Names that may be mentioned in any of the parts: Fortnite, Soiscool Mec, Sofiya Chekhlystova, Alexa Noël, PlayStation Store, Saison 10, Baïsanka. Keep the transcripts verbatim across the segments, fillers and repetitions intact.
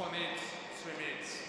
trois minutes, three minutes.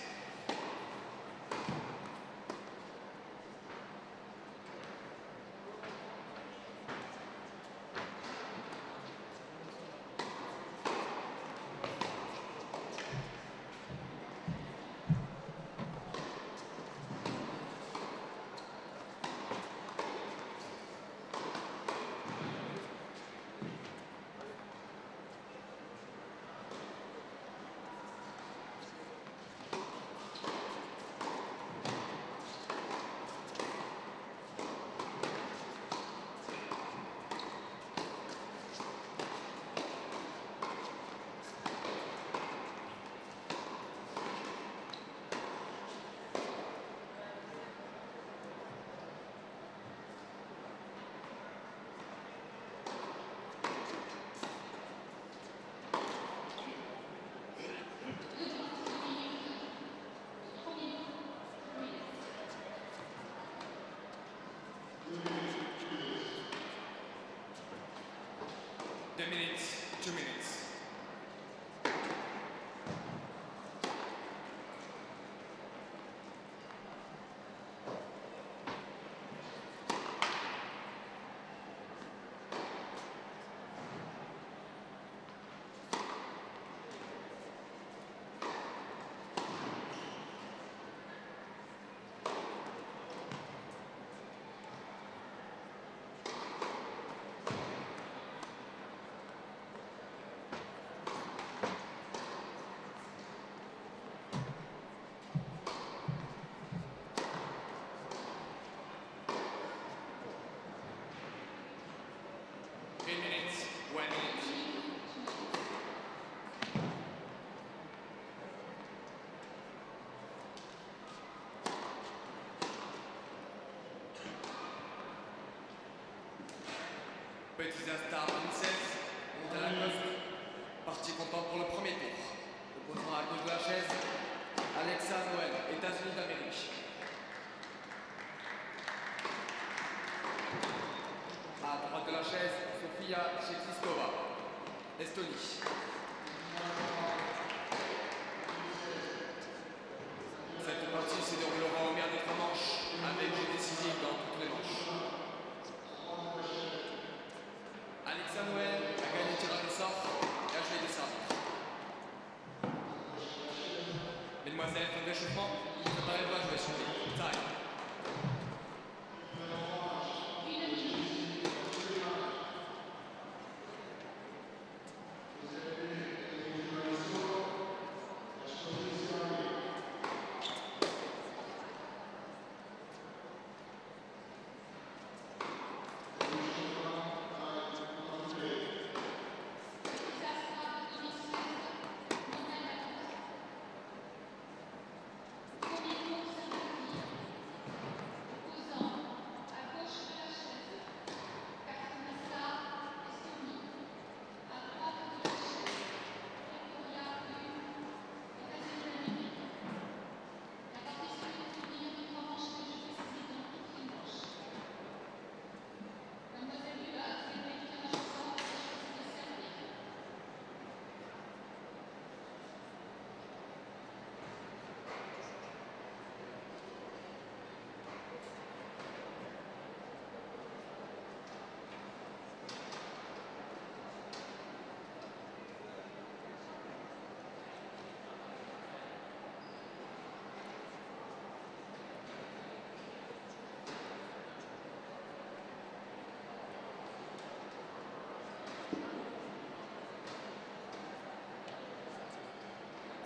Minutes, two minutes. Petits instants un seize, monte à la gauche, partie contente pour le premier tour. Opposant à gauche de la chaise, Alexa Noël, États-Unis d'Amérique. À droite de la chaise, Sofiya Chekhlystova, Estonie. Cette partie s'est déroulée au rang au dernier trois manches, avec jeu décisif dans toutes les manches. Alexa Noël a gagné le tirage au sort et a joué des sorts. Mesdemoiselles, faites l'échauffement, préparez-vous à jouer sur les tailles.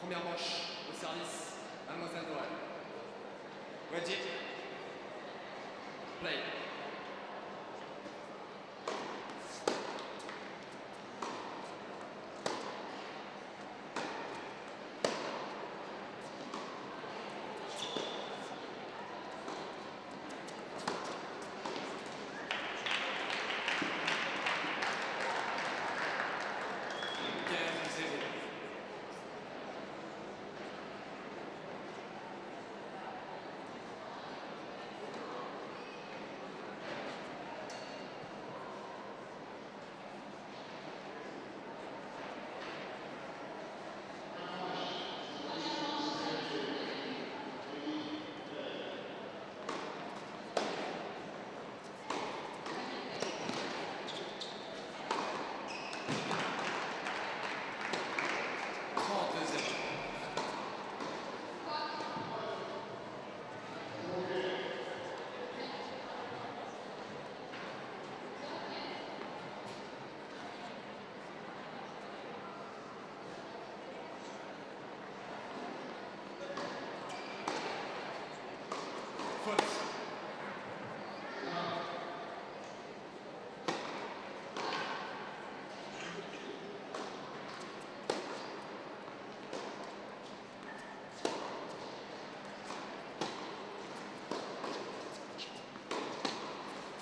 Première manche au service, Mademoiselle Noël. Ready? Play.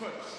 Renaissance.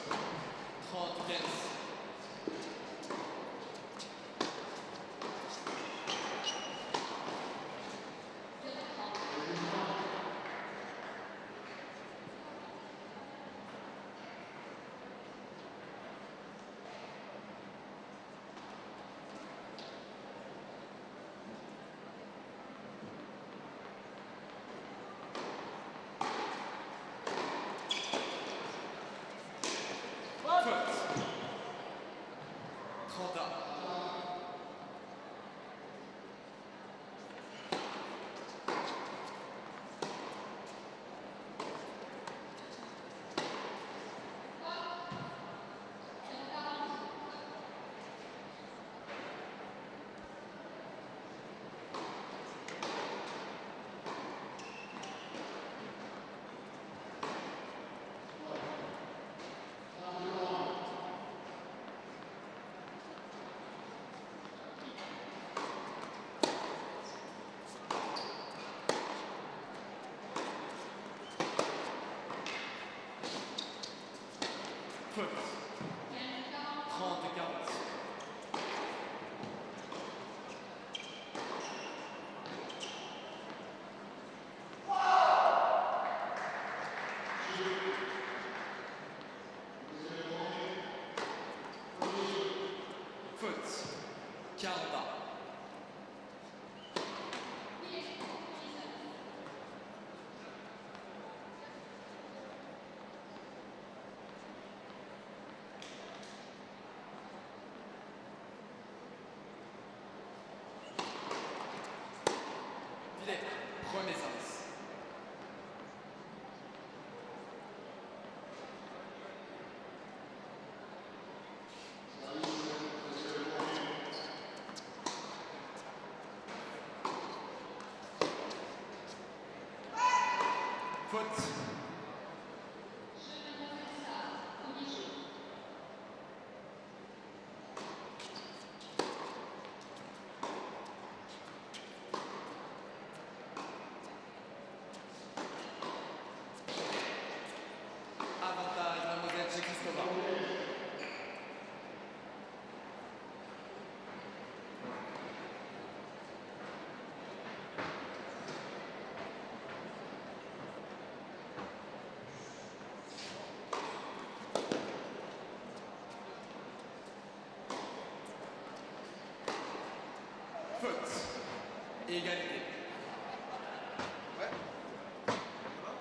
Foot. Égalité. Ouais. Ça va ?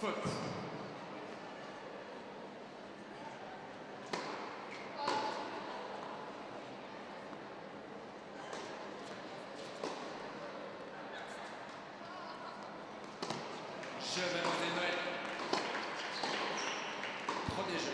Cool. Foot. Je vais demander Noël. Premier jeu.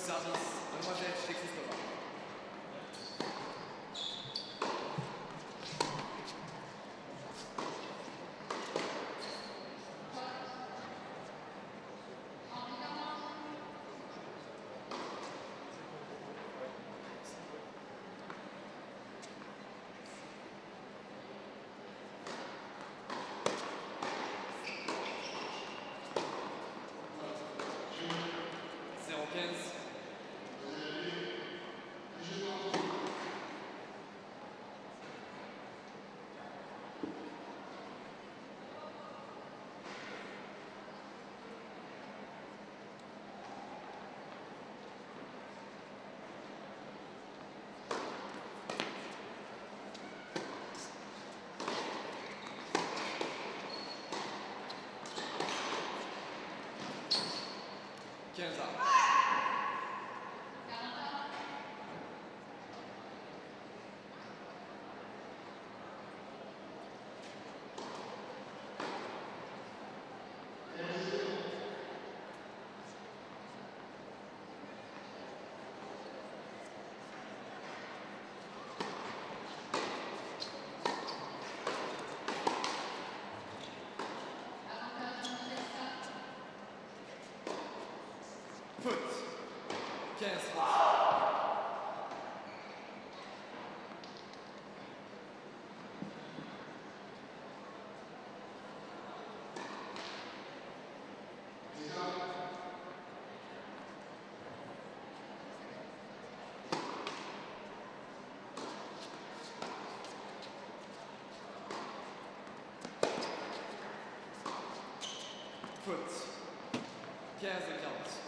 de service, mademoiselle Chekhlystova. quinze ans. quinze fois. Foot. quinze et quinze.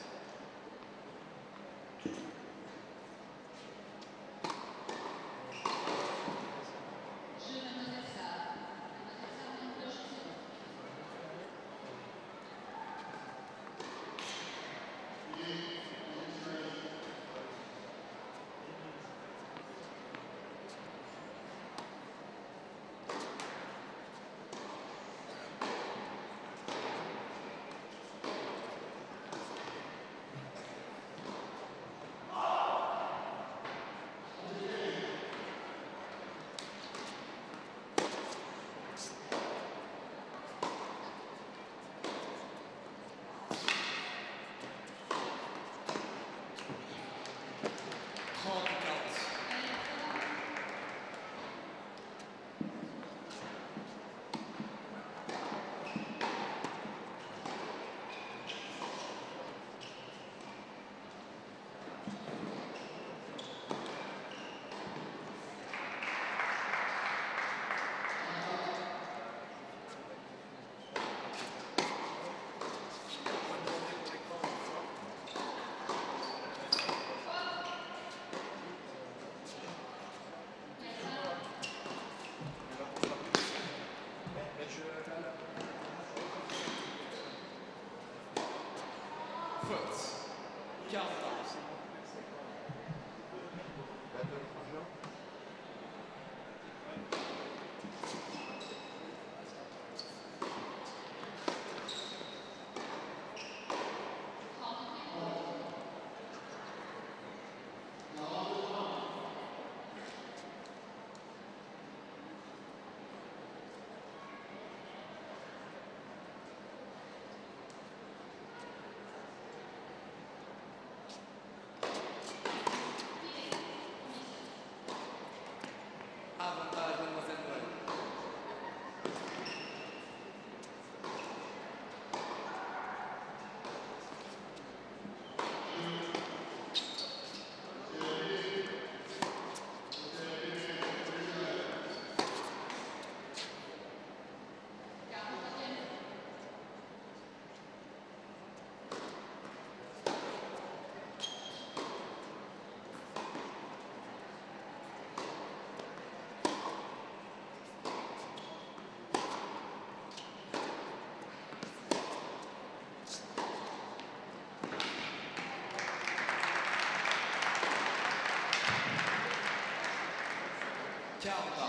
Ciao.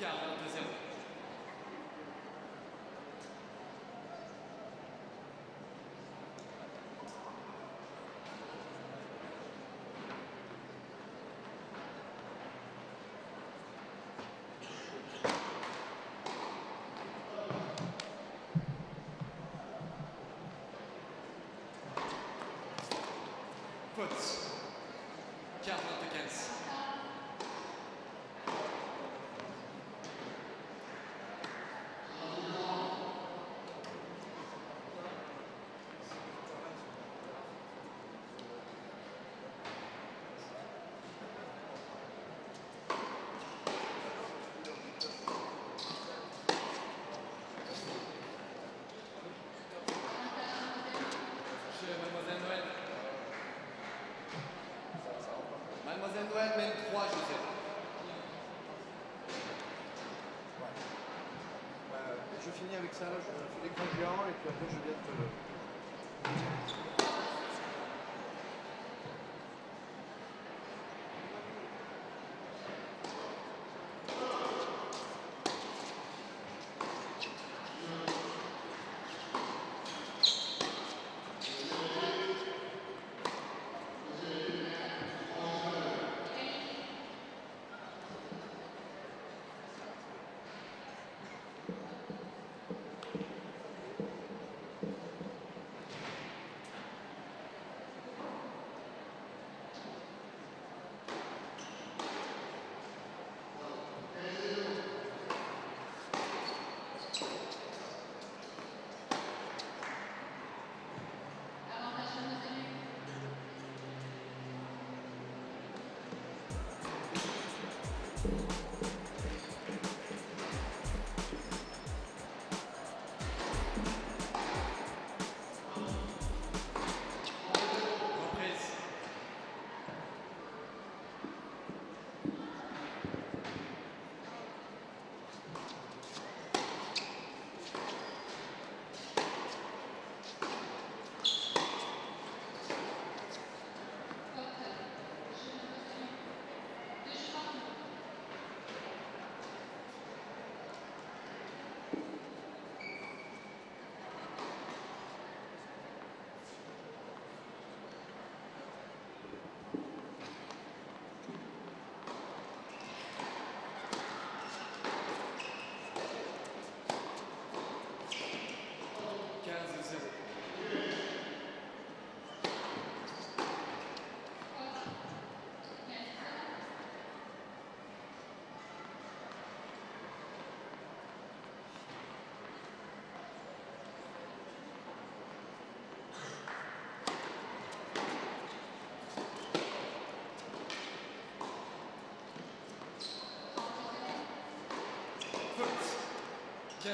Car deux zéro. Faute. quarante-deux quinze. Alexa Noël mène trois à zéro. Je finis avec ça, je fais les grands géants et puis après je viens te le... quinze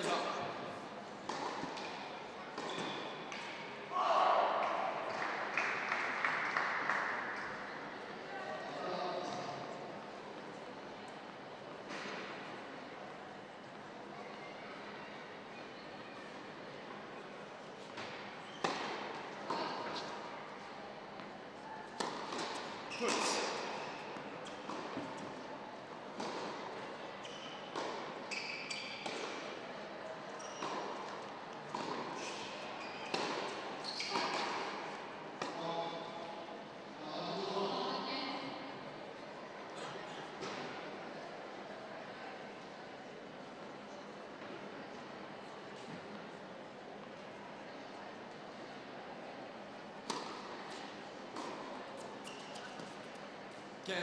ans. Good.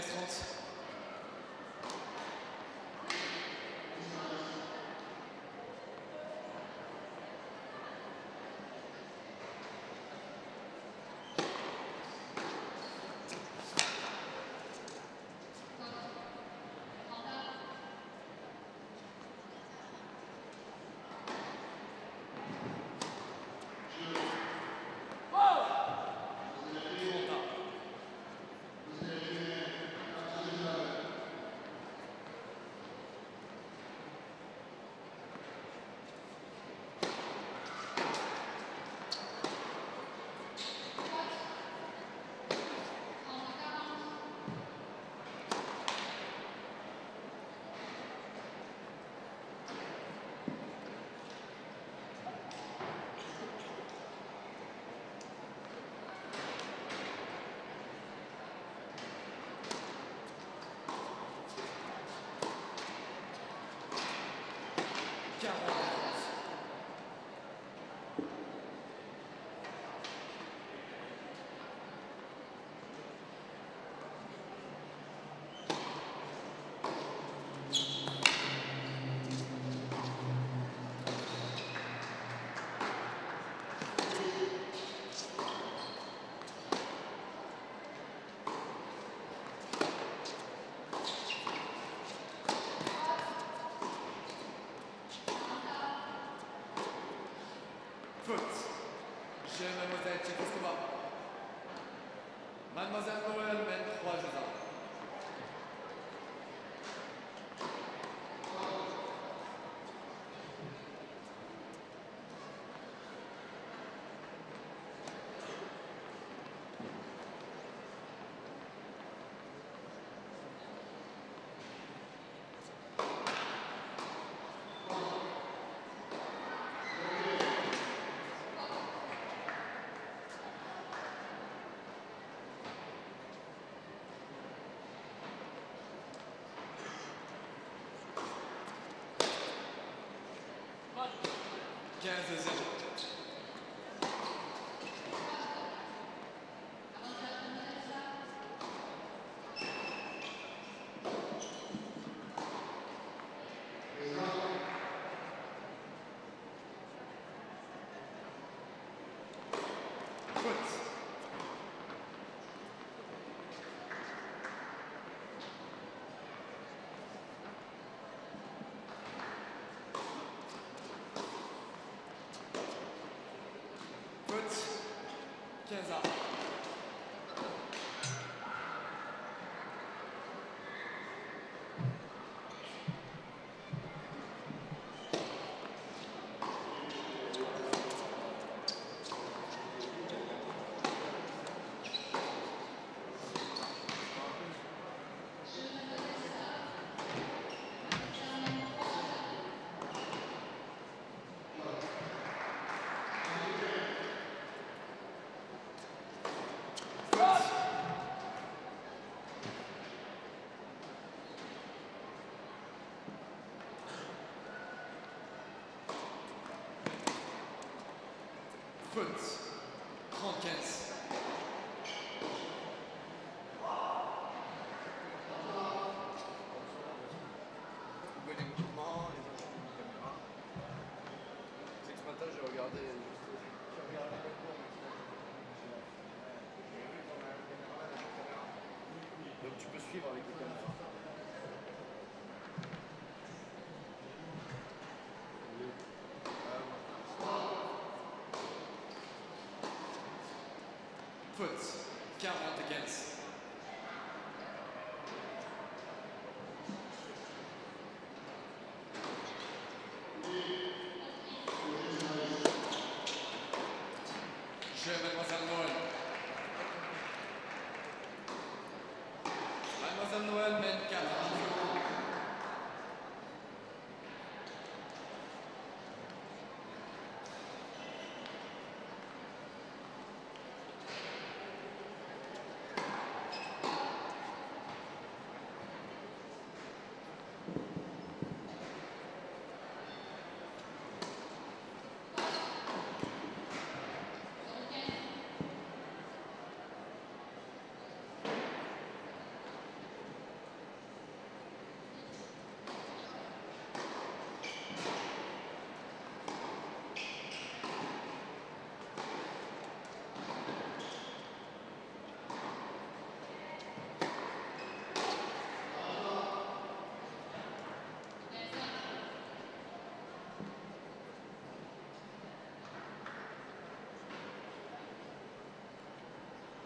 quinze trente. Thank you. quinze ans. trente-quinze. quarante-quinze. Schön, Mademoiselle Noël. Mademoiselle Noël mène quatre.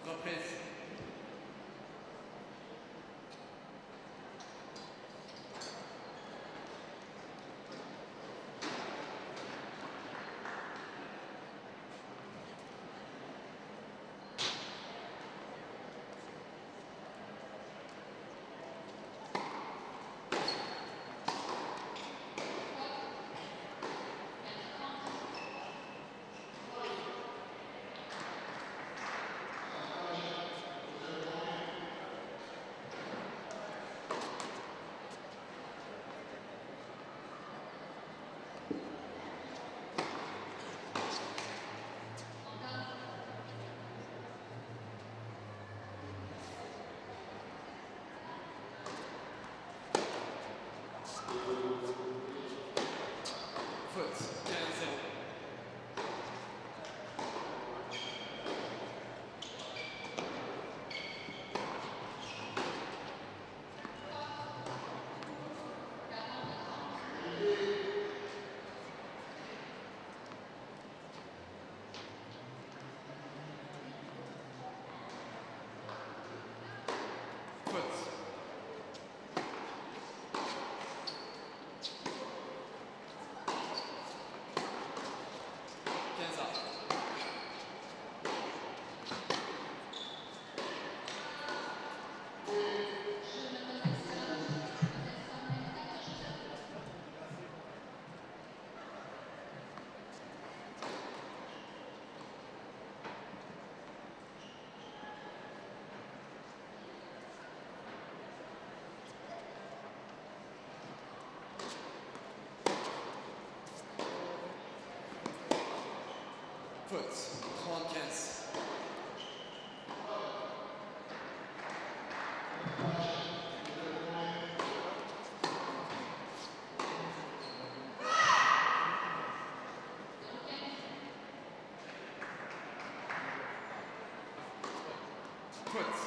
Reprise. Kurz, trente-quinze. Kurz.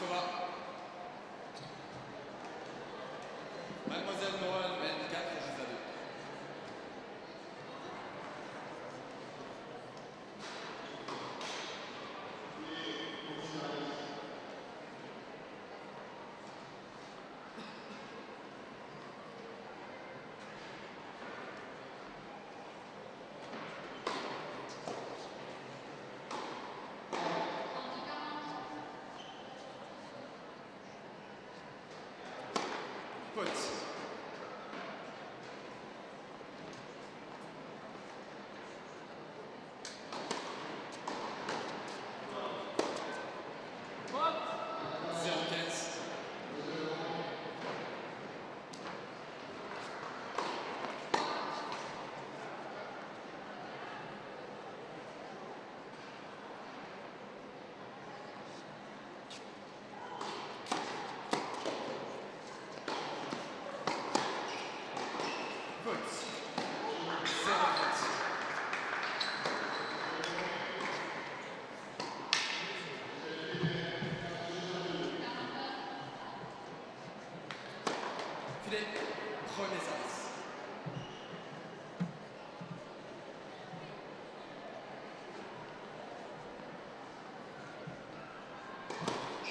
quarante-quinze. Mademoiselle Noël mène quatre jeux à deux. Puts. Prenez ça. Mademoiselle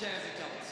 Chekhlystova.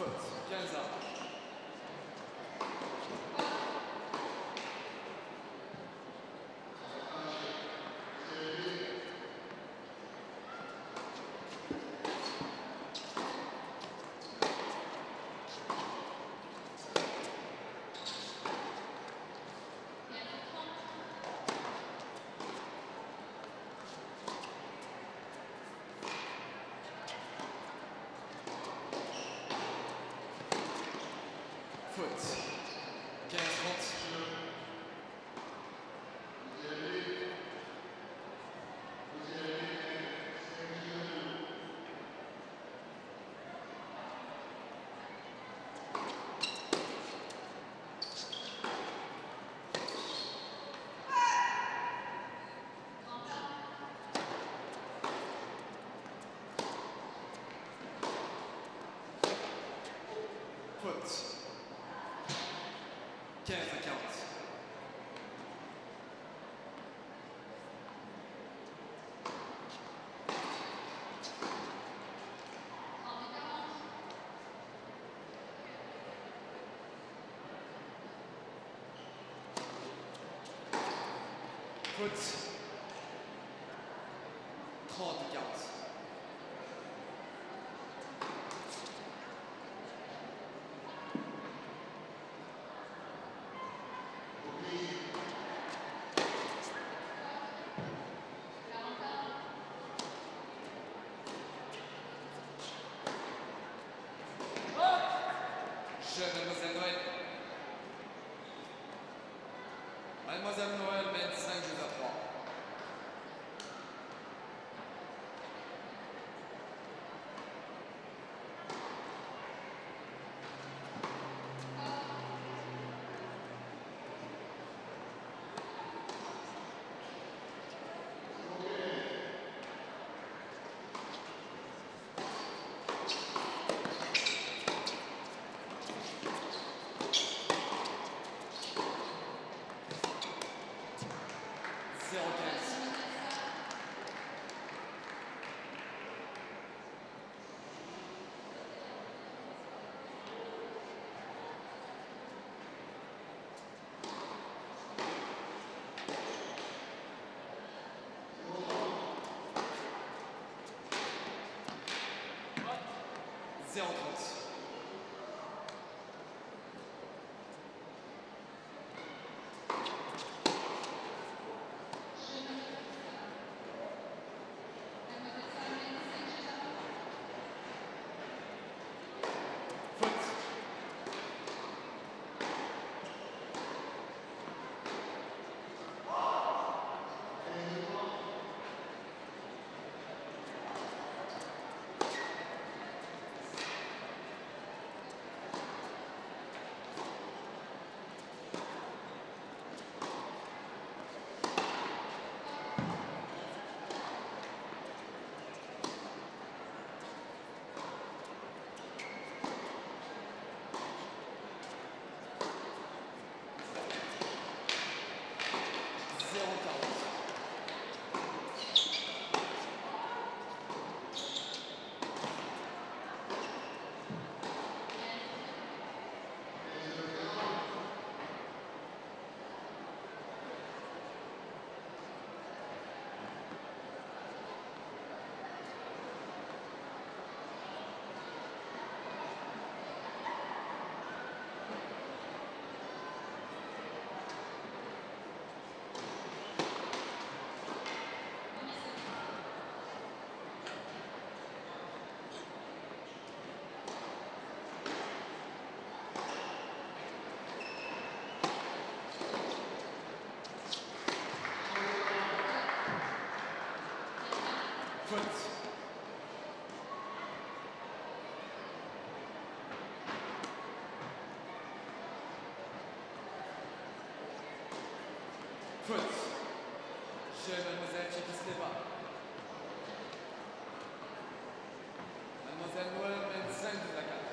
quinze ans. quinze à quarante. Foot. trente à quarante. Mademoiselle Noël. Mademoiselle Noël mène cinq jeux à trois. zéro trente. Foot. Foot. Chez mademoiselle Chekhlystova. Mademoiselle Noël mène cinq à quatre.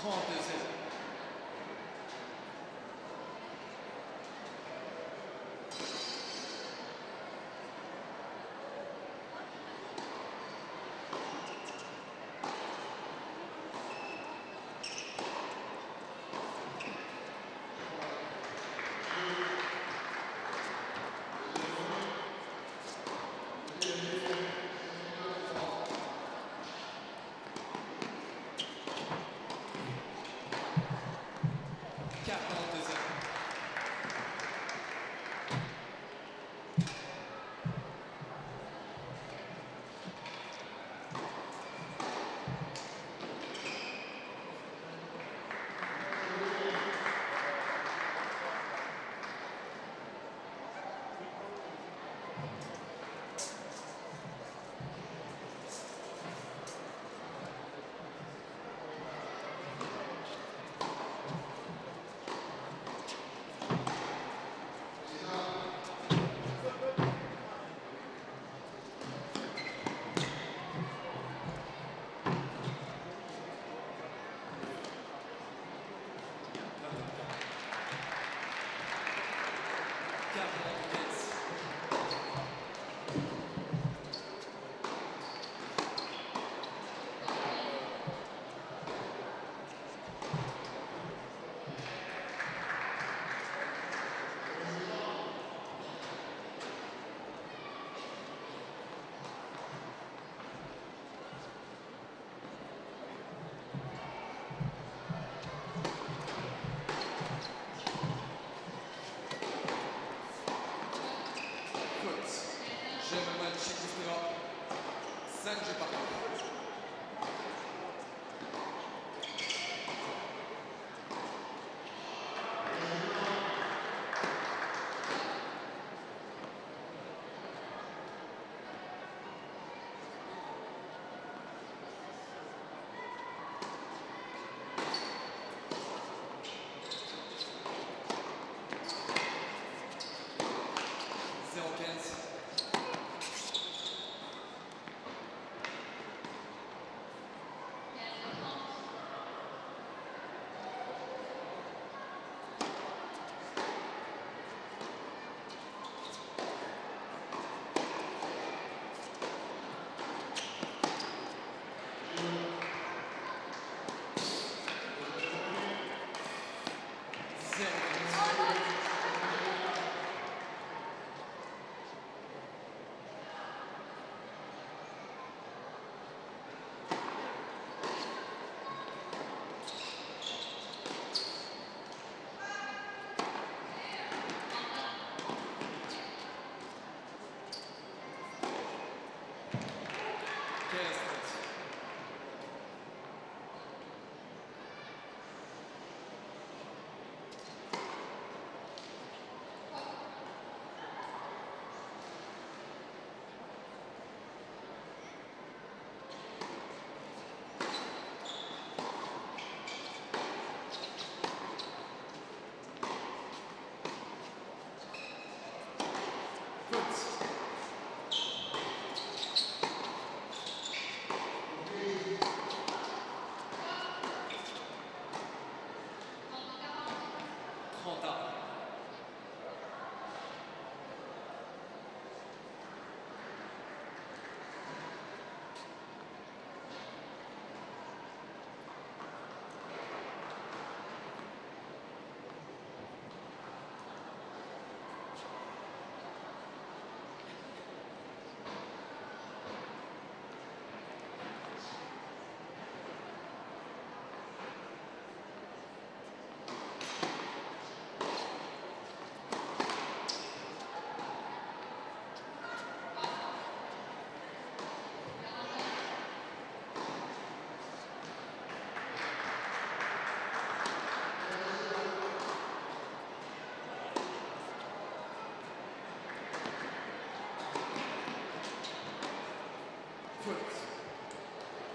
trente à zéro.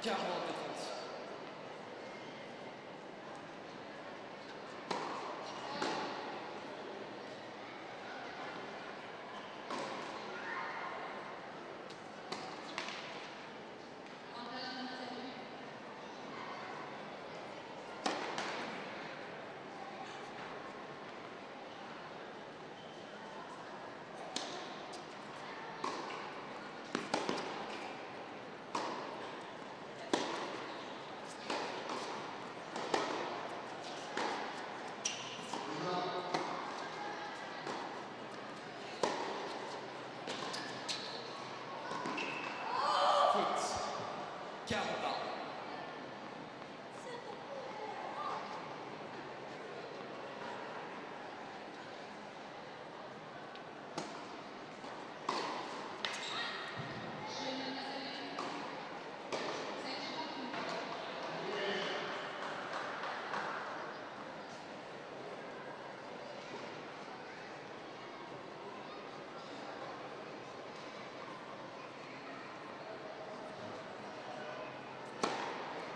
quarante.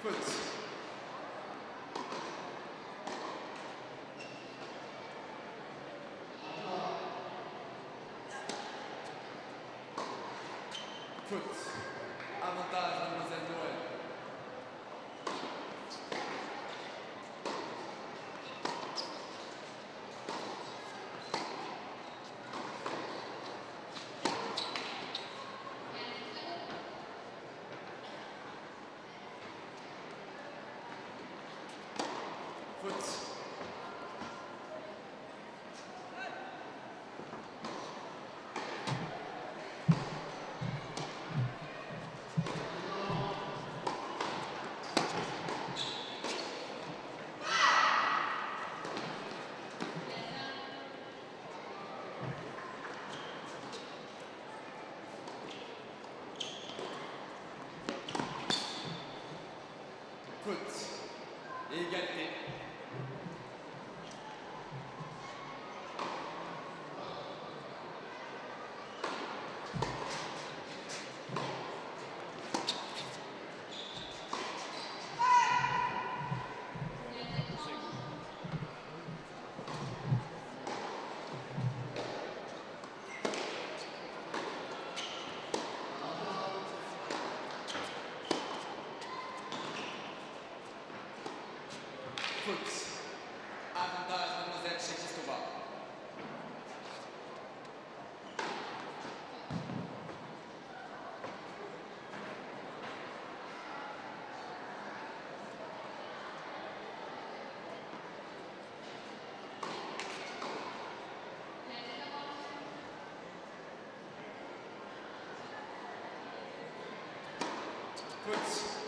Fritz. Fritz. A vantagem, mademoiselle Noël. Fritz. Fritz. Égalité. Fritz. A vantagem, mademoiselle Chekhlystova. Fritz.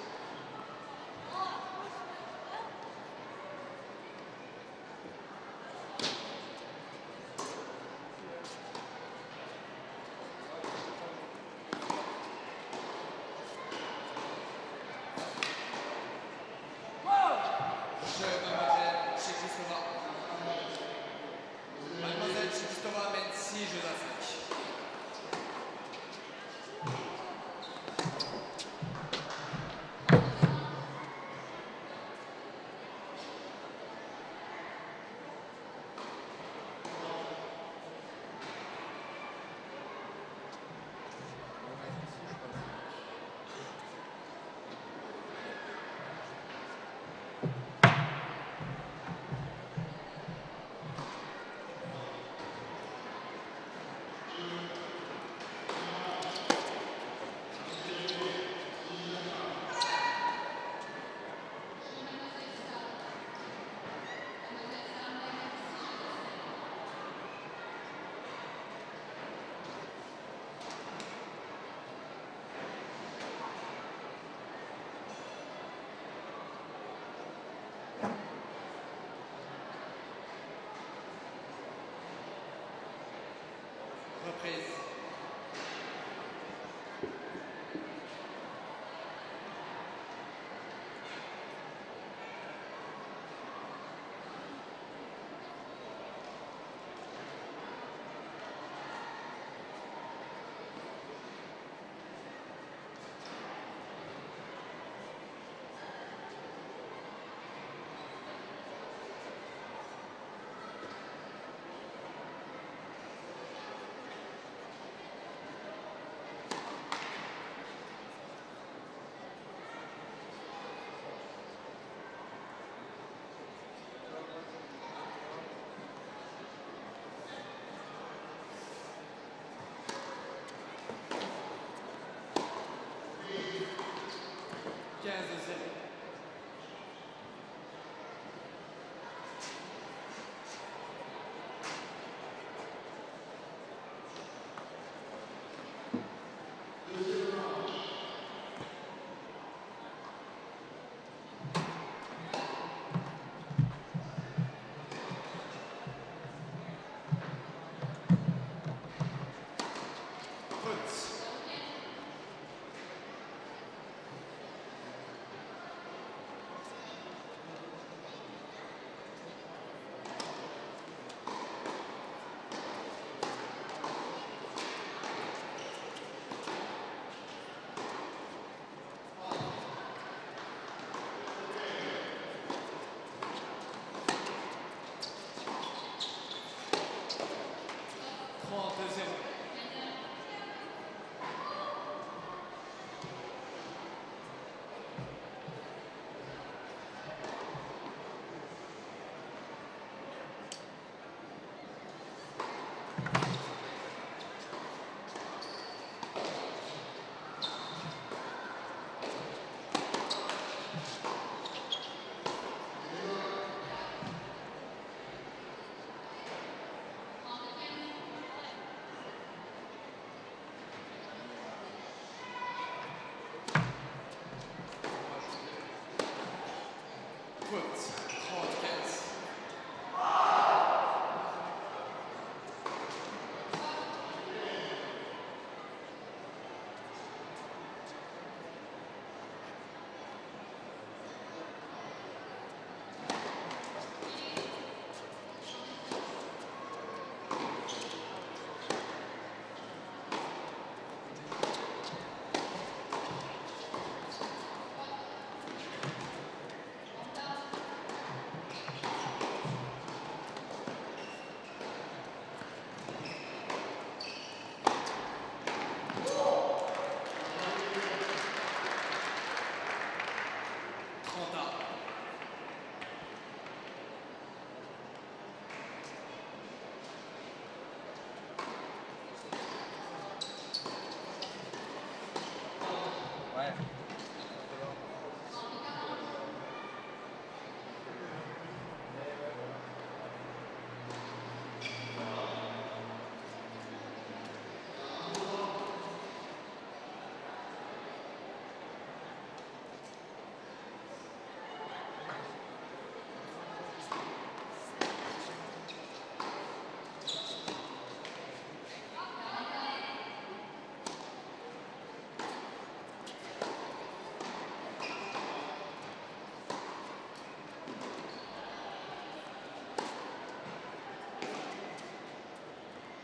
Kurz, Podcast.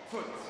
Foot, quarante. Quarante.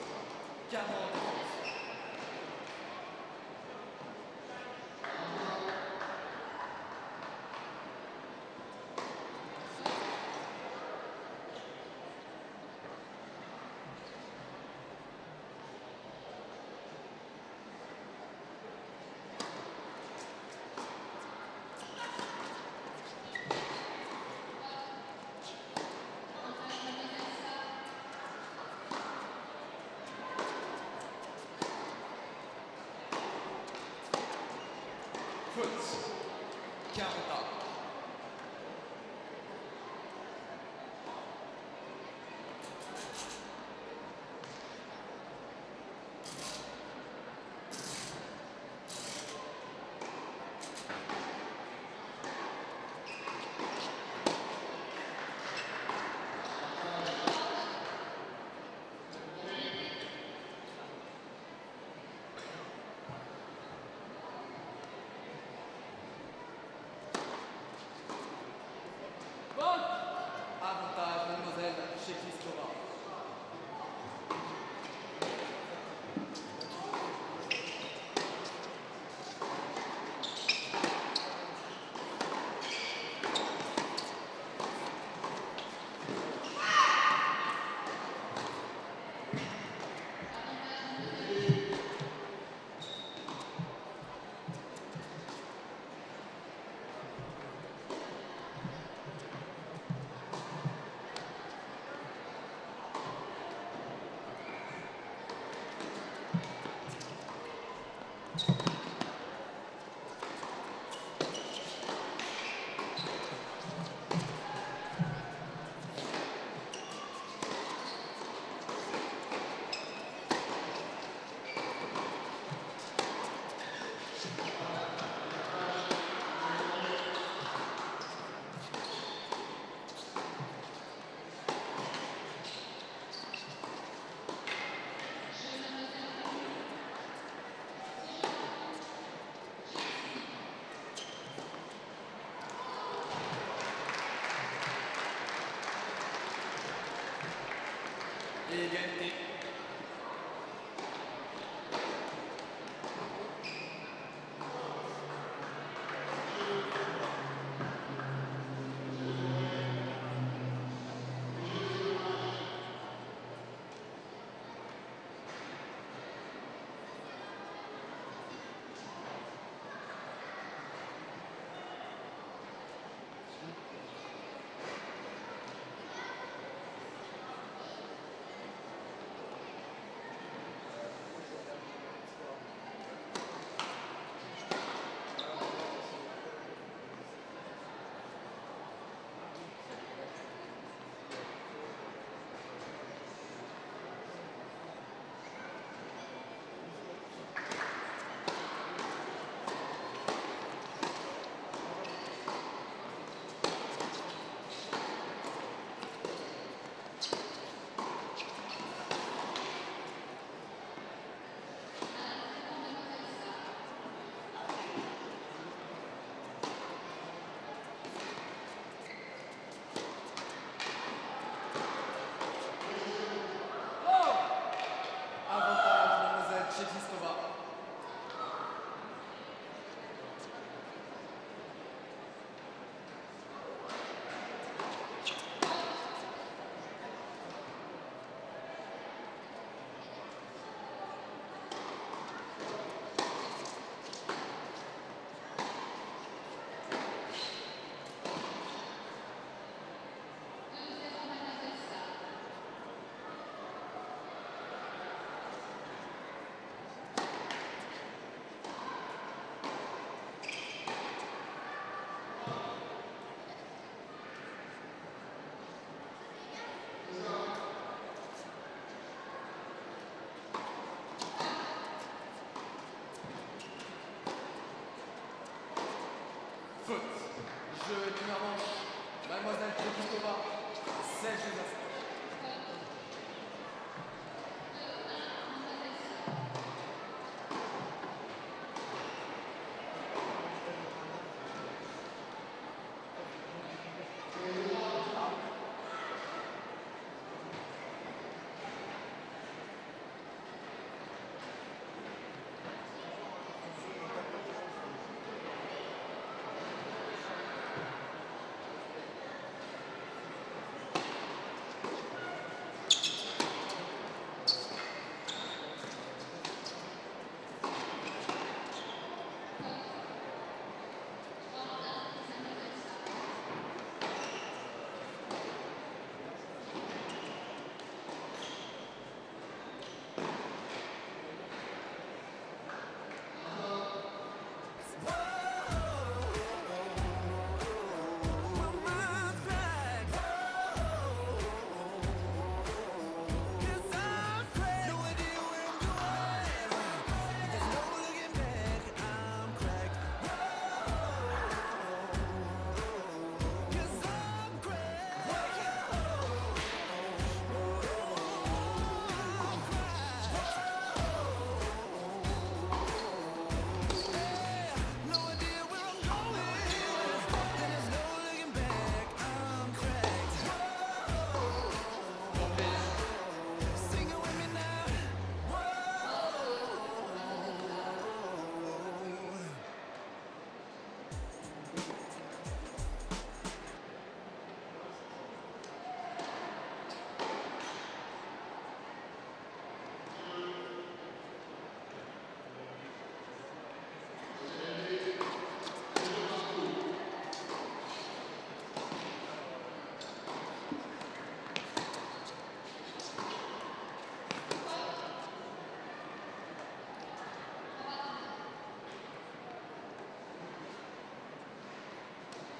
Égalité. faute. Jeu d'une revanche. Mademoiselle Chekhlystova, seize à cinq.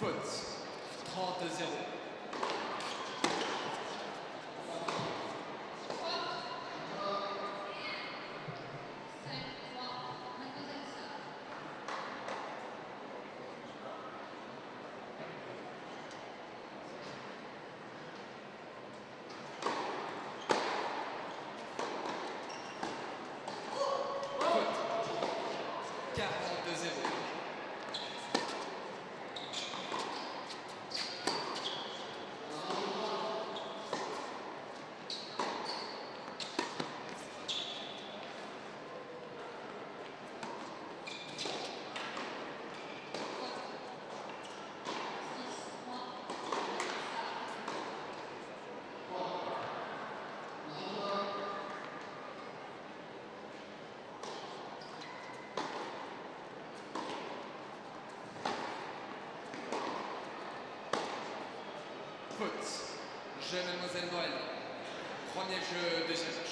Faute. trente à zéro. Jeu Mademoiselle Noël. Premier jeu, deuxième manche.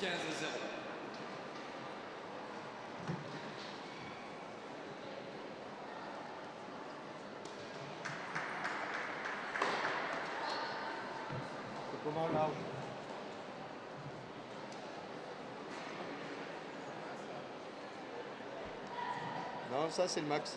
quinze à zéro. Non, ça c'est le max.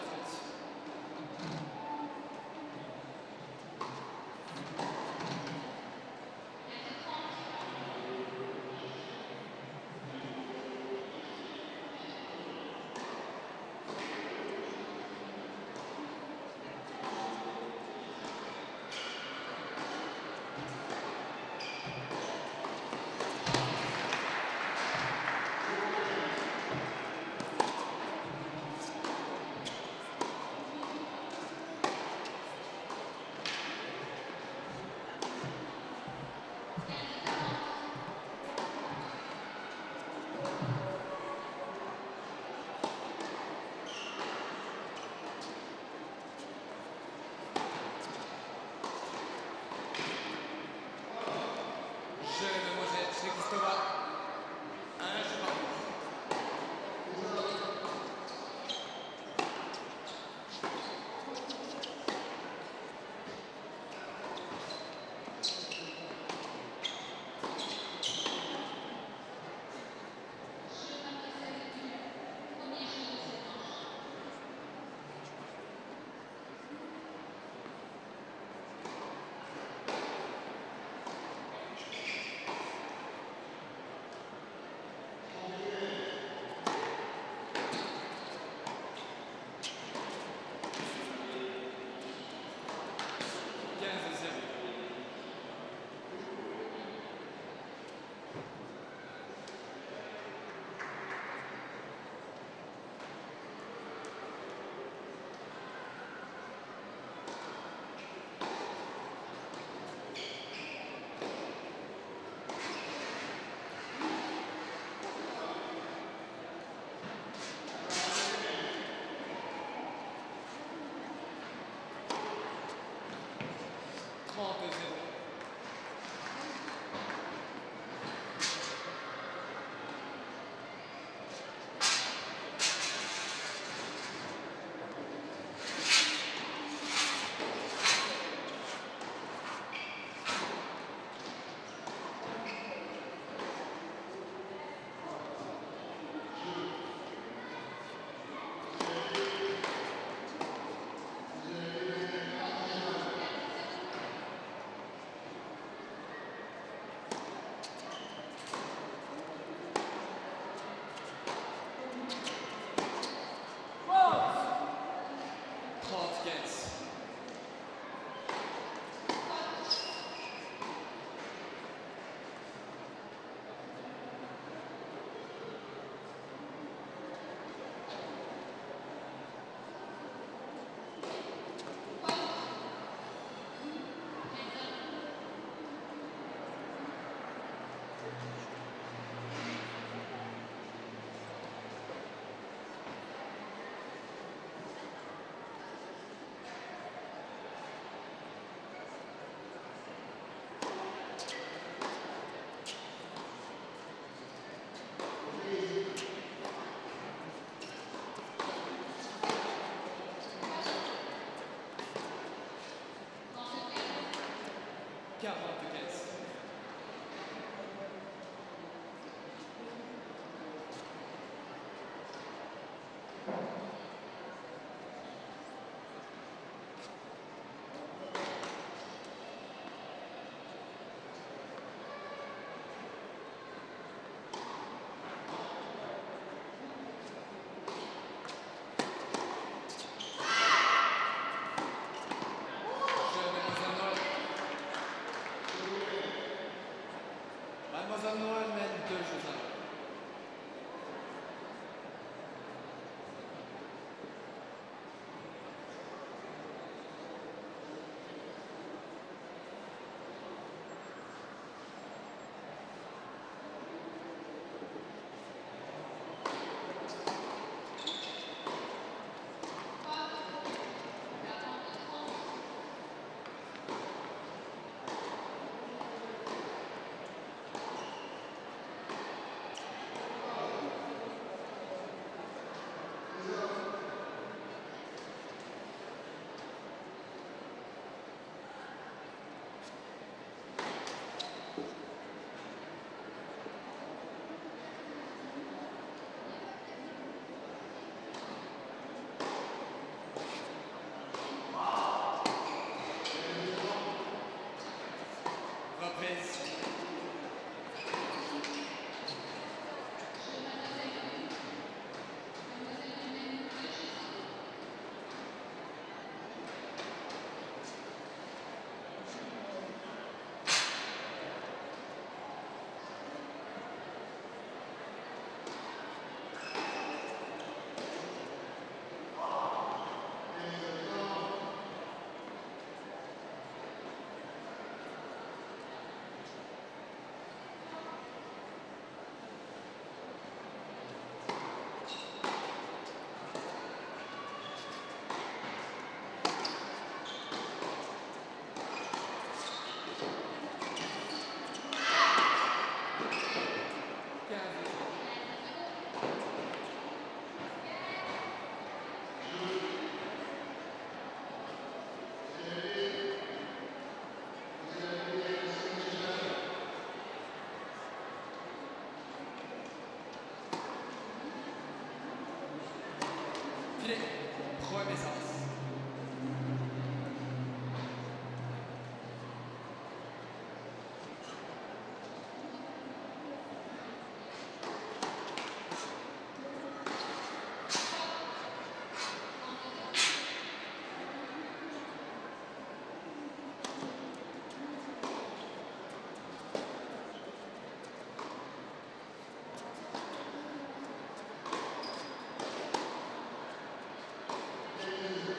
Filet, première séance. Thank you.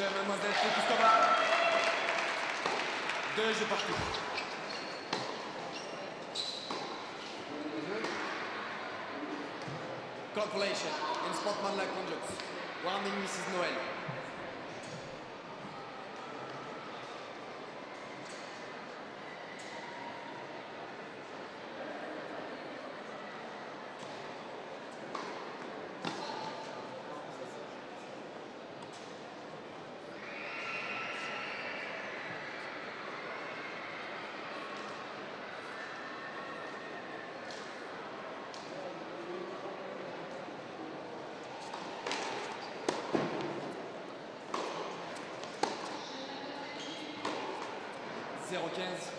de Mademoiselle Chekhlystova. Deux jeux partout. Calculation in Spotman like conduct. Warning Missus Noël. zéro quinze.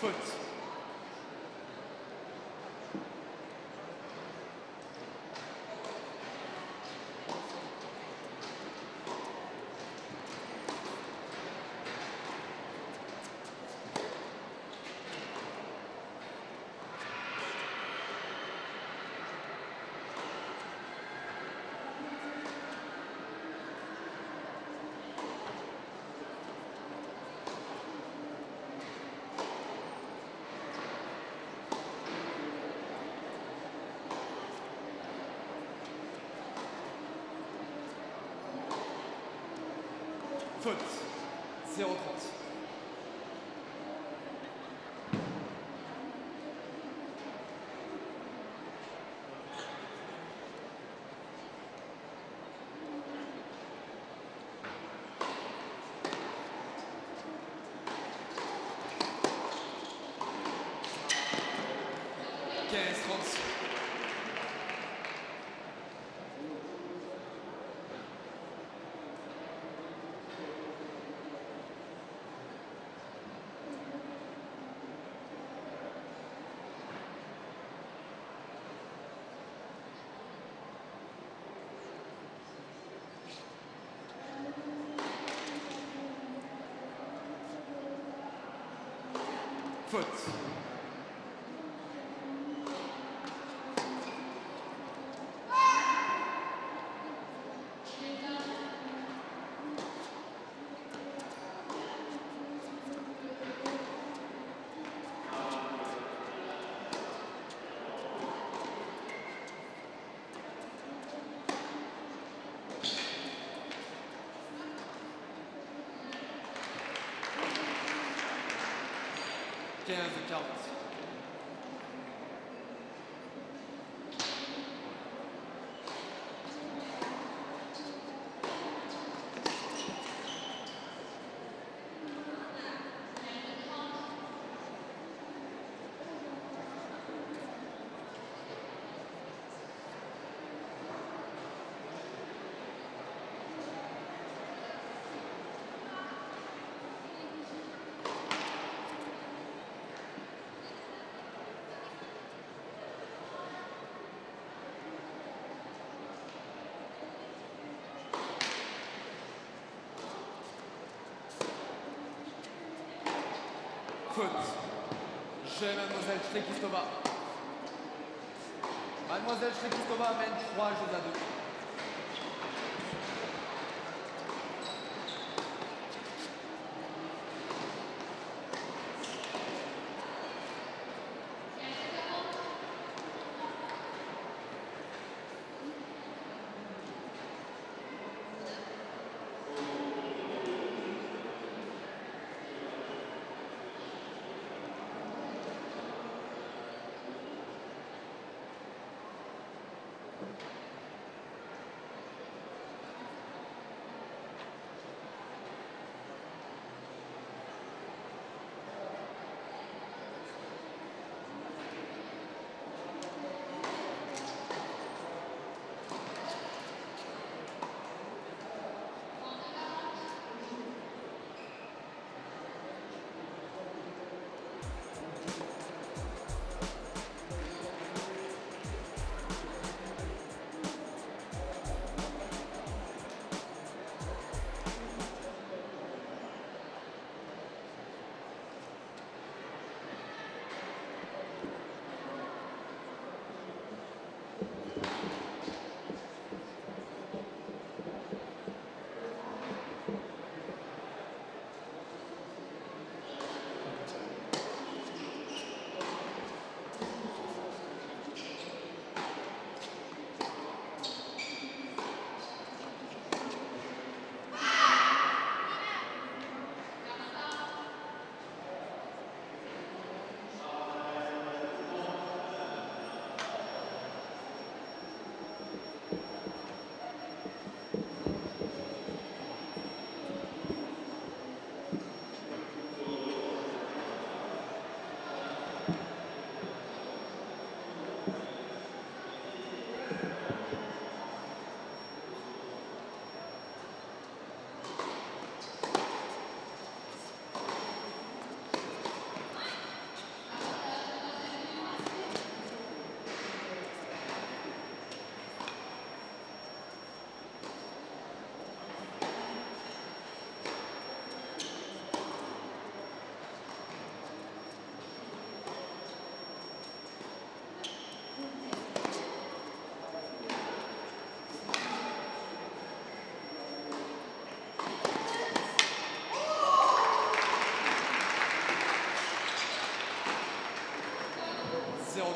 Faute. Faute, zéro trente. quinze trente. Faute. quinze quarante. Faute. J'ai Mademoiselle Chekhlystova. Mademoiselle Chekhlystova mène trois jeux à deux.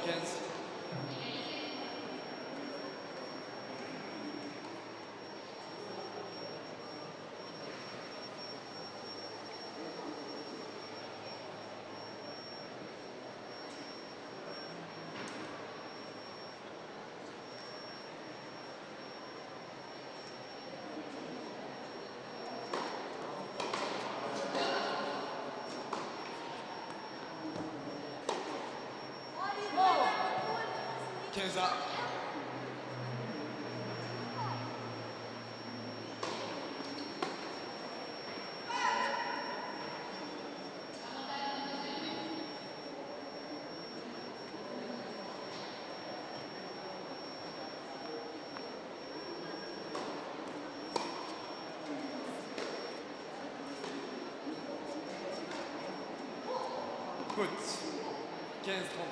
seconds. quinze up. Good. quinze trente. quarante trente.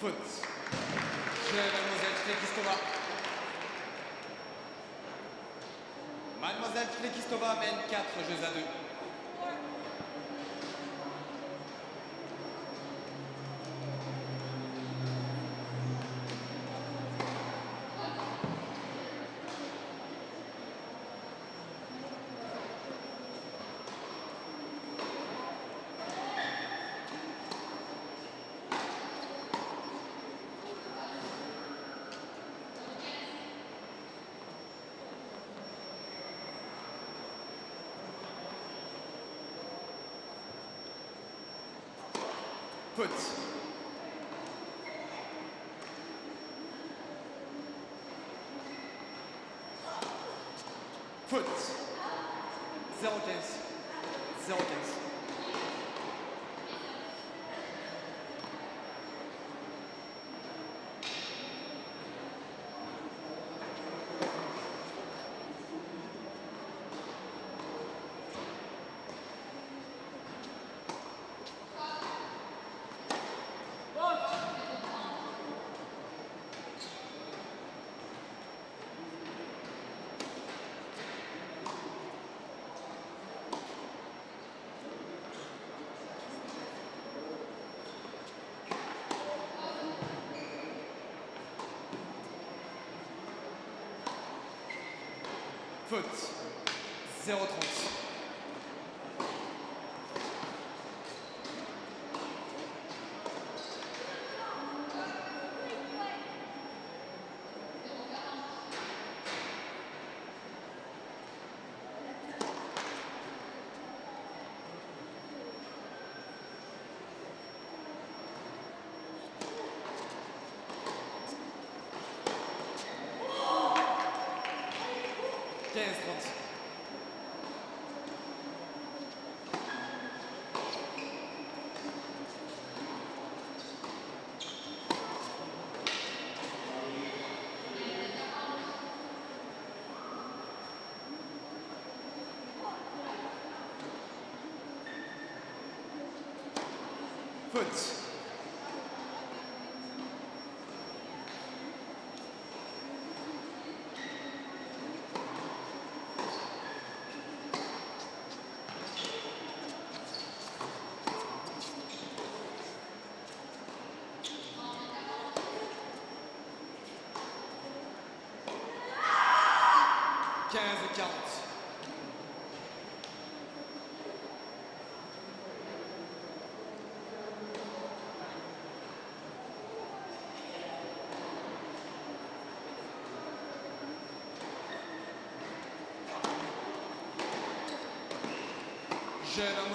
Foot. Mademoiselle Chekhlystova. Mademoiselle Chekhlystova mène quatre jeux à deux. Foot. Foot. zéro quinze. zéro quinze. Foot, zéro trente. Kästrot. Gut.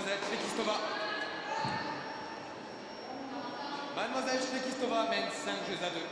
quinze quarante. Mademoiselle Chekhlystova. Mademoiselle Chekhlystova mène cinq jeux à deux.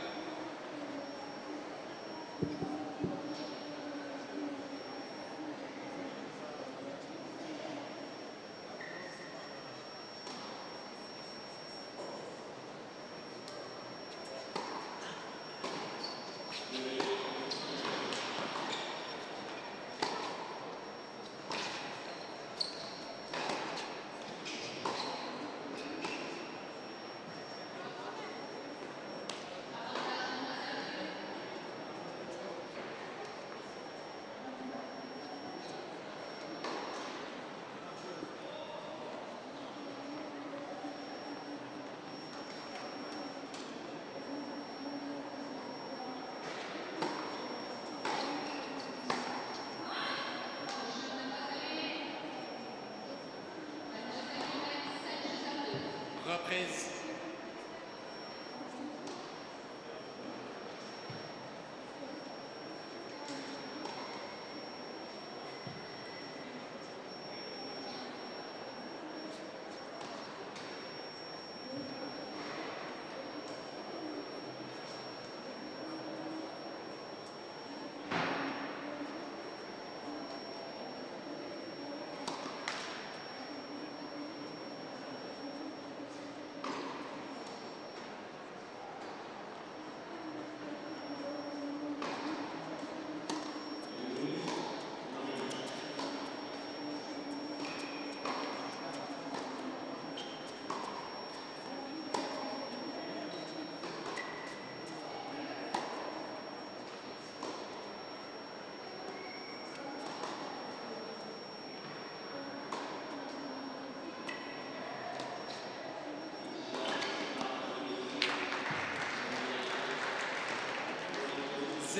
Reprise.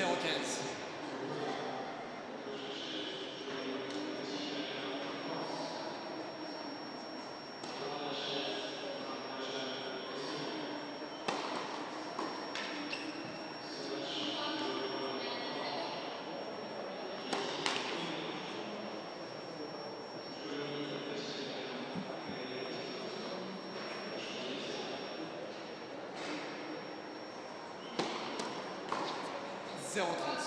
zéro quinze. zéro trente.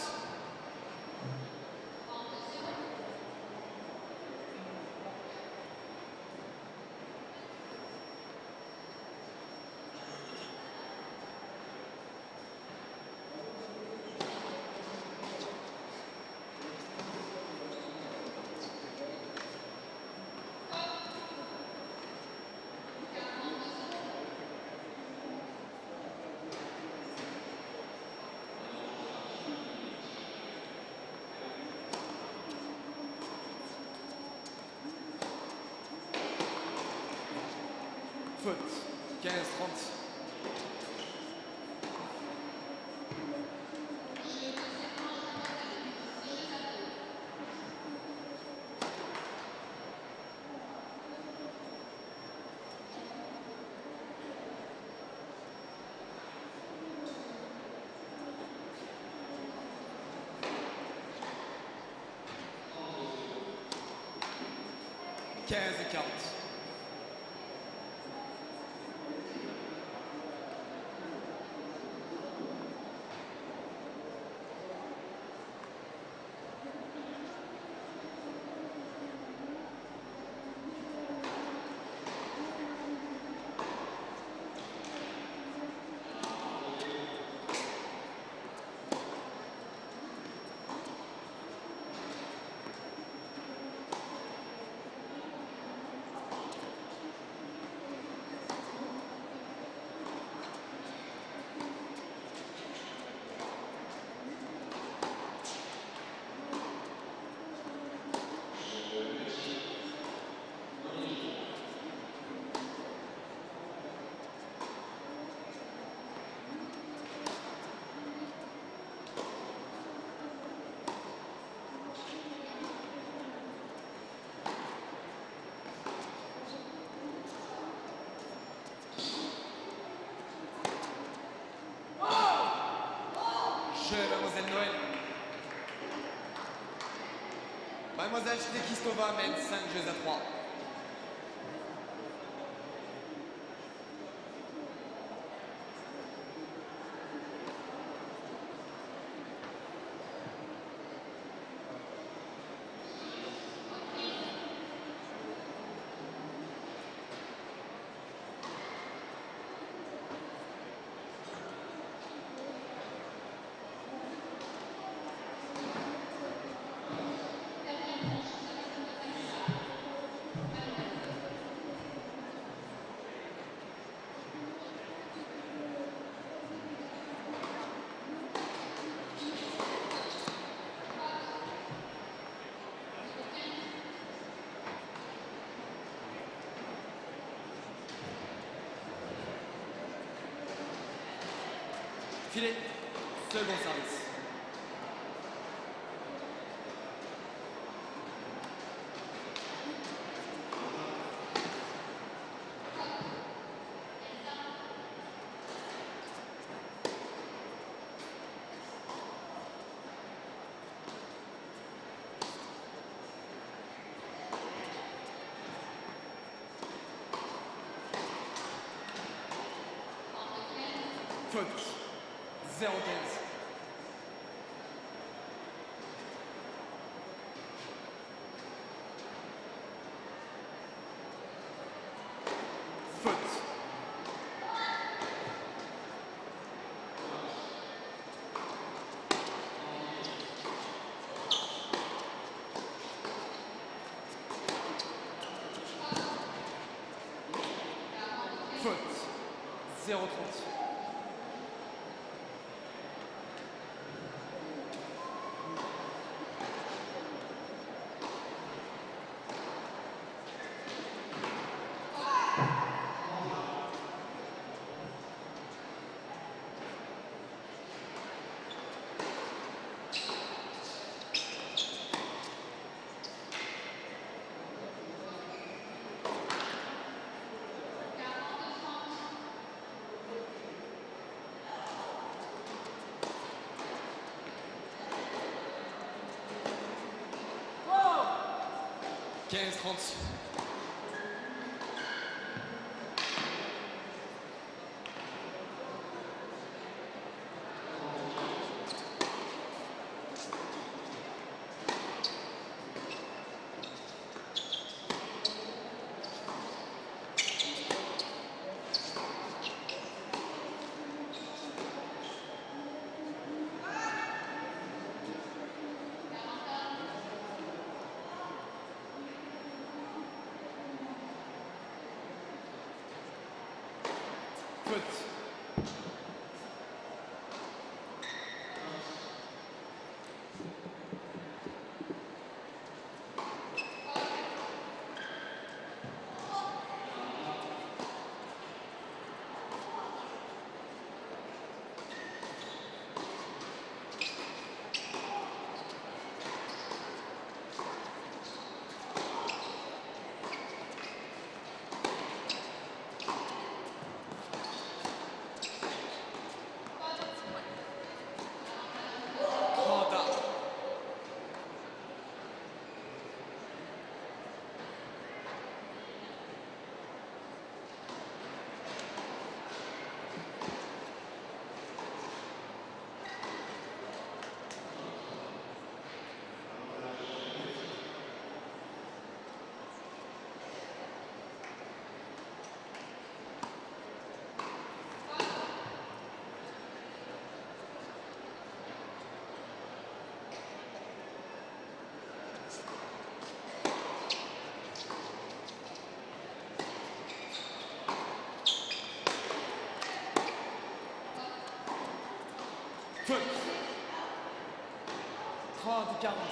quinze trente. quinze quarante. jeu, Mademoiselle Noël. Mademoiselle Chekhlystova mène cinq jeux à trois. Filet, second service. Faute. zéro quinze. Faute. Faute. zéro trente. quinze trente. trente quarante. quarante.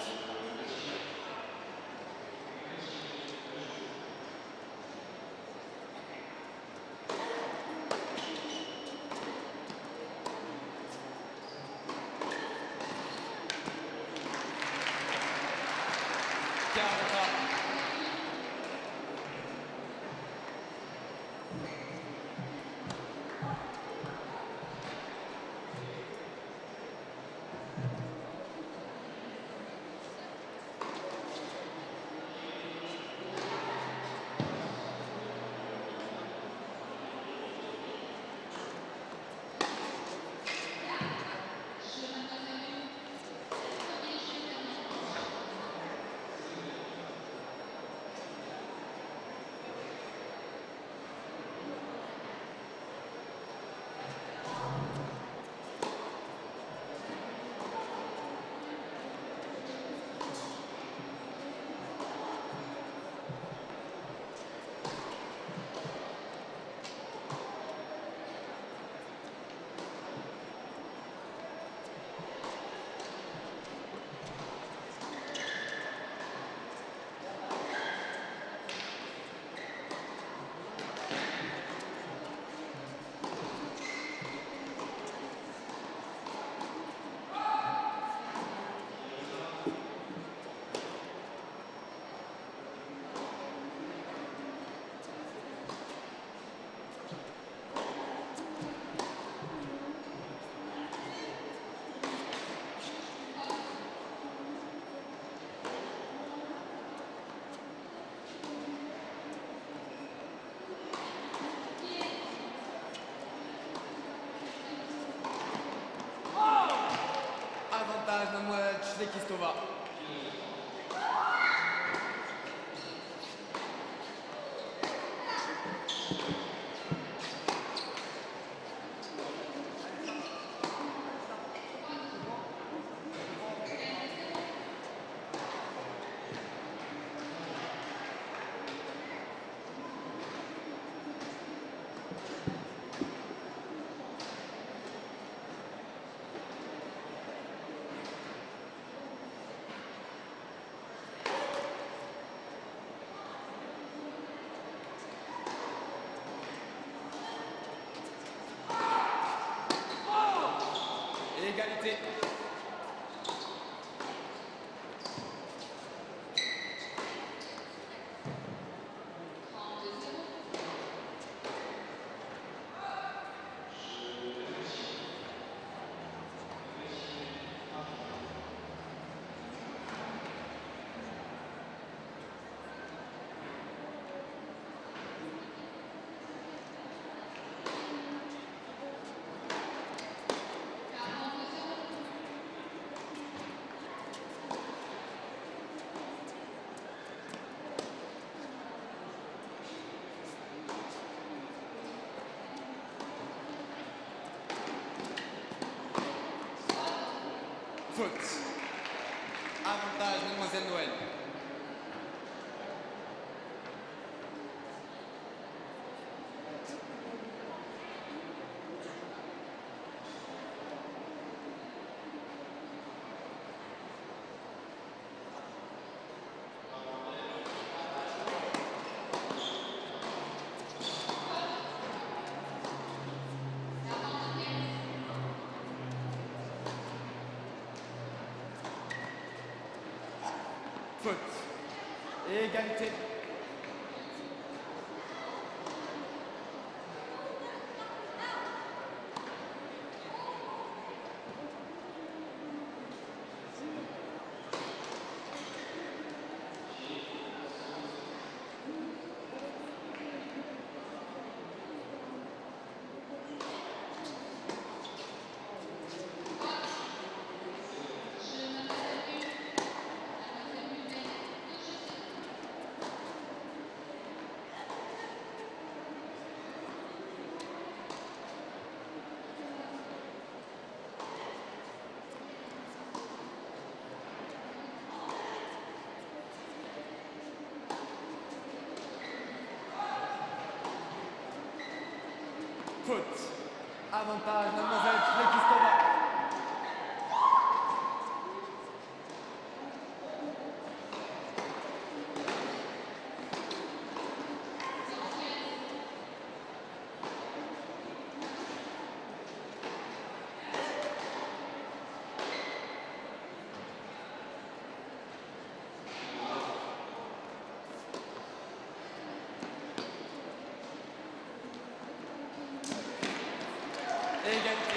Chekhlystova. Égalité. Faute. Avantage, mademoiselle Noël. Égalité. Foot. Avantage, mademoiselle Chekhlystova. Égalité.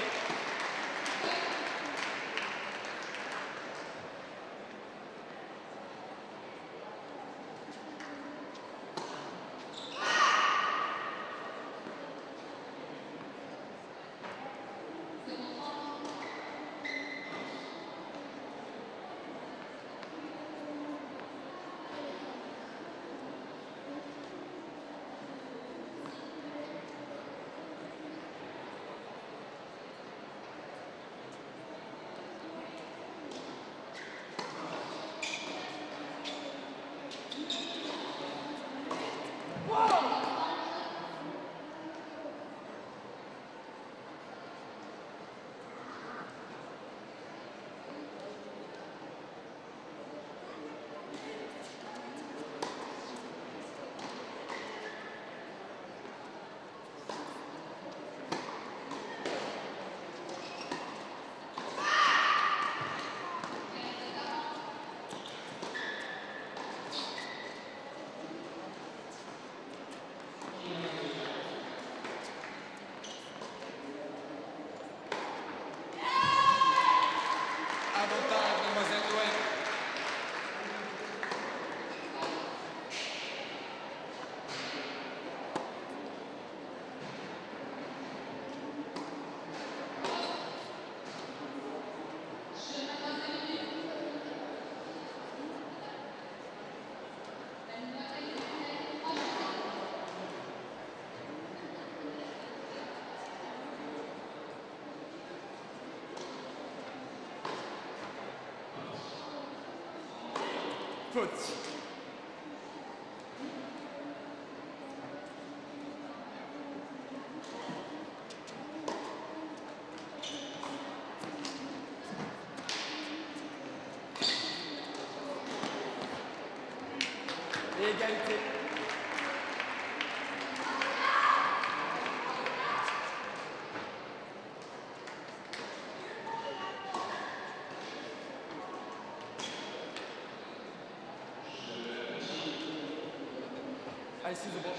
Kutz. Égalité. Allez, c'est bon.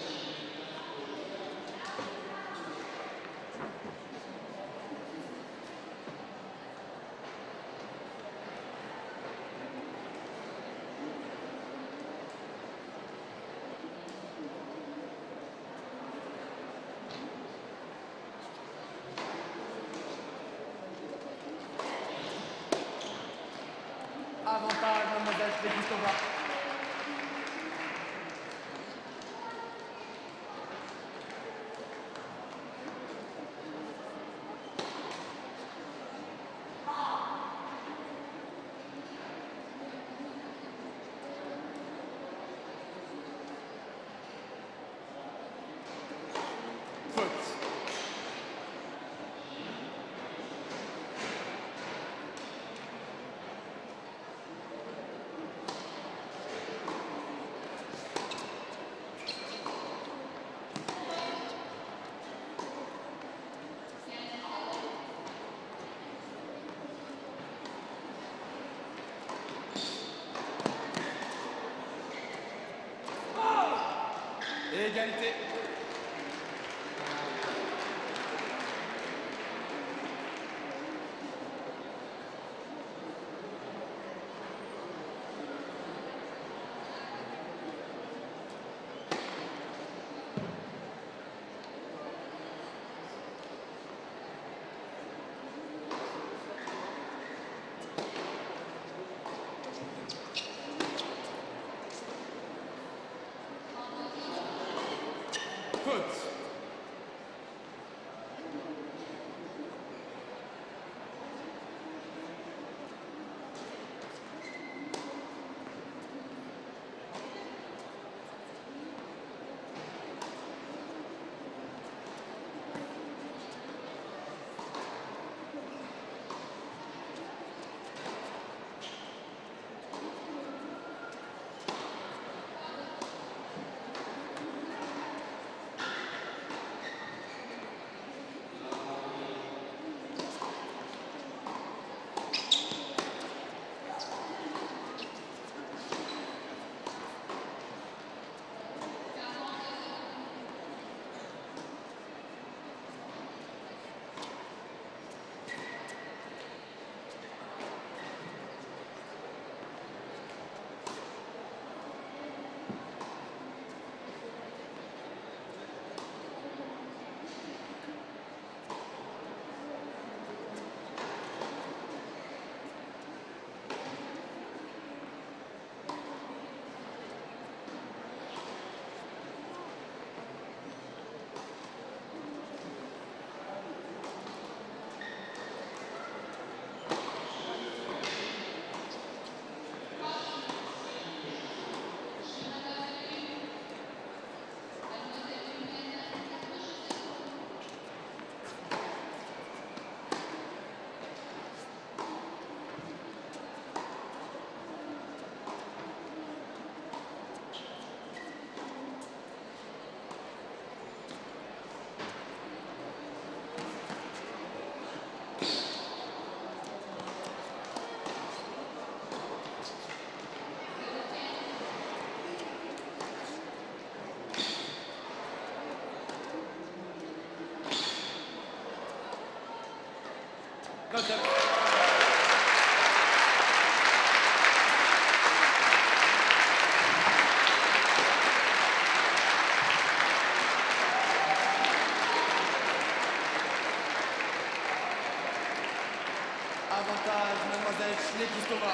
Avantage, mademoiselle Chekhlystova.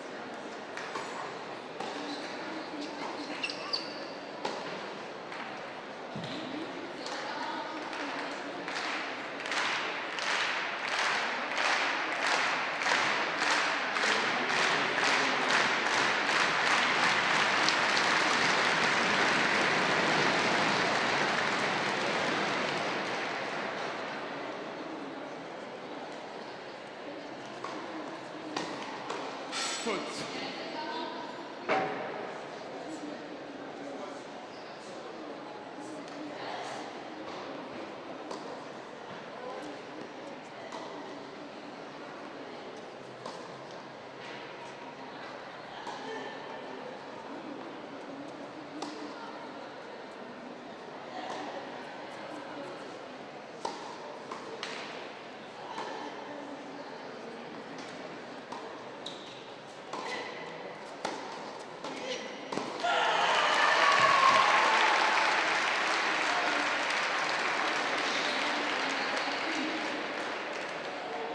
Égalité. Gracias. faute.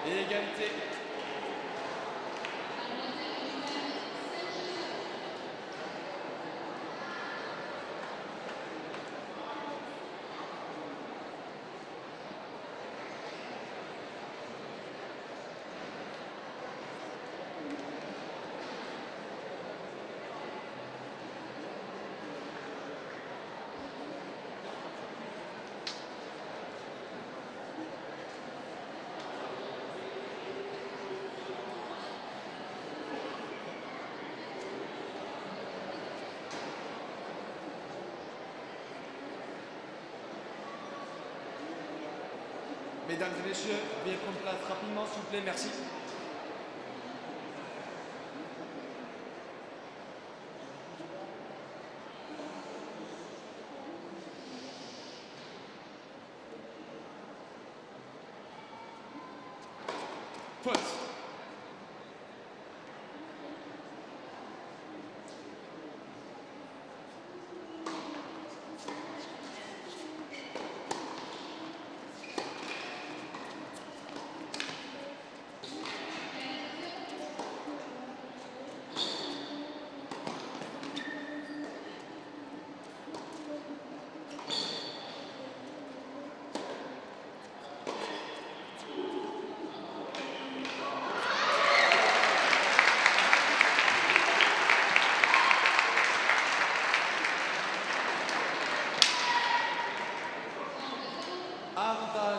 Égalité. Mesdames et messieurs, veuillez prendre place rapidement, s'il vous plaît, merci. Faute.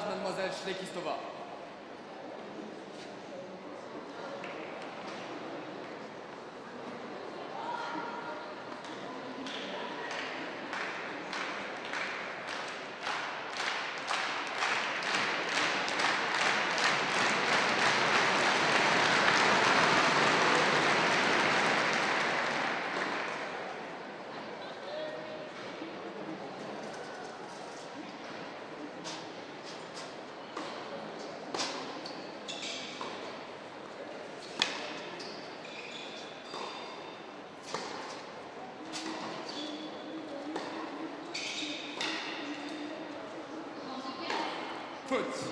Mademoiselle Chekhlystova. Faute.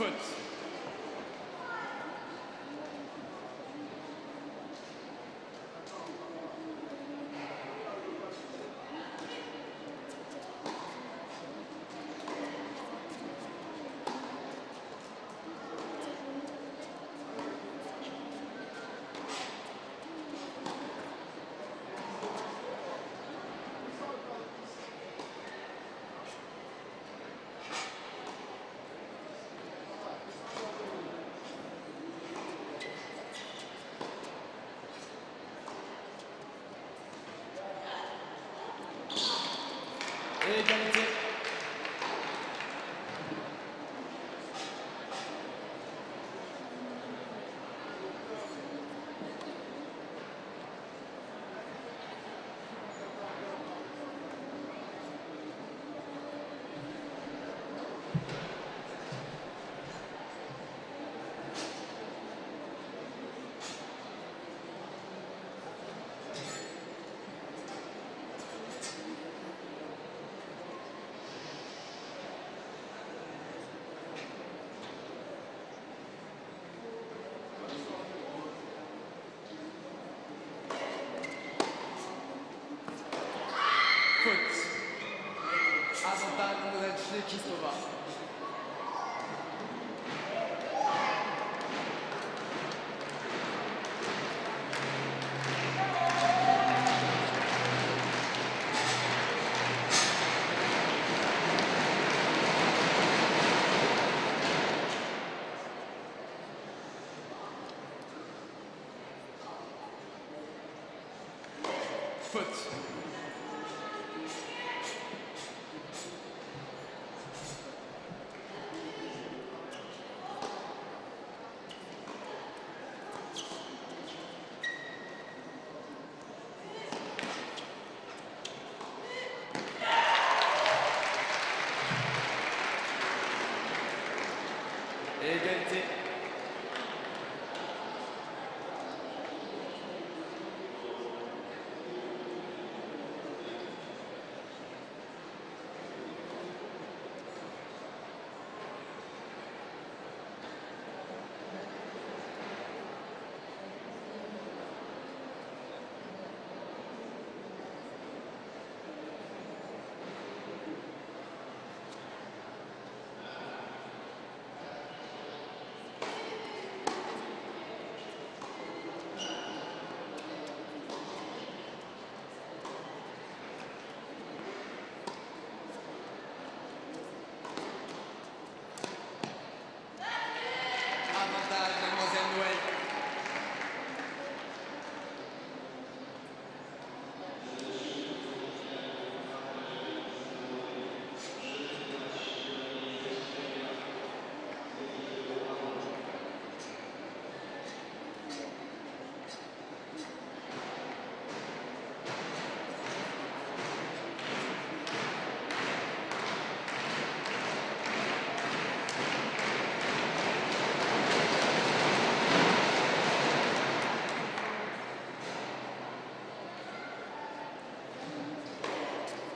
foot. Égalité. Alexa Noël.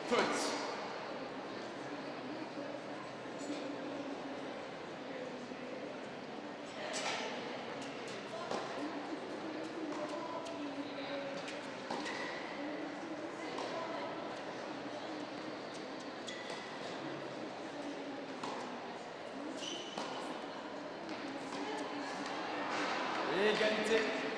Foot. Égalité. Égalité.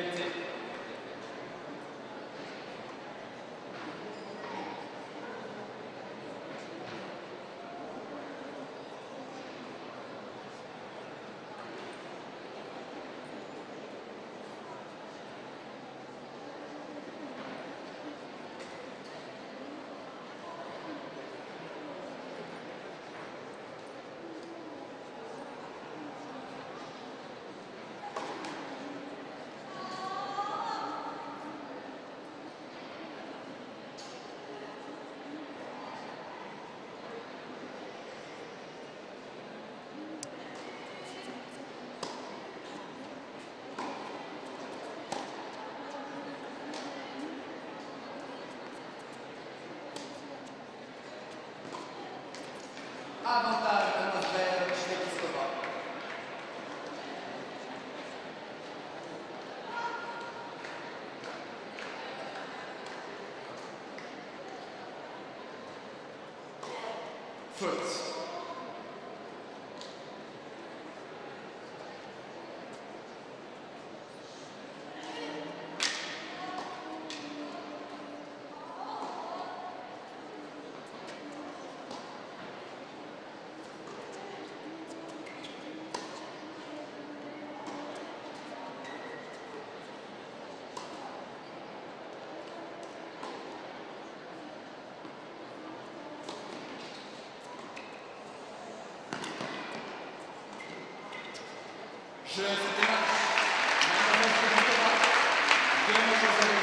égalité. Avantage à Alexa Noël. Faute. Je vous remercie.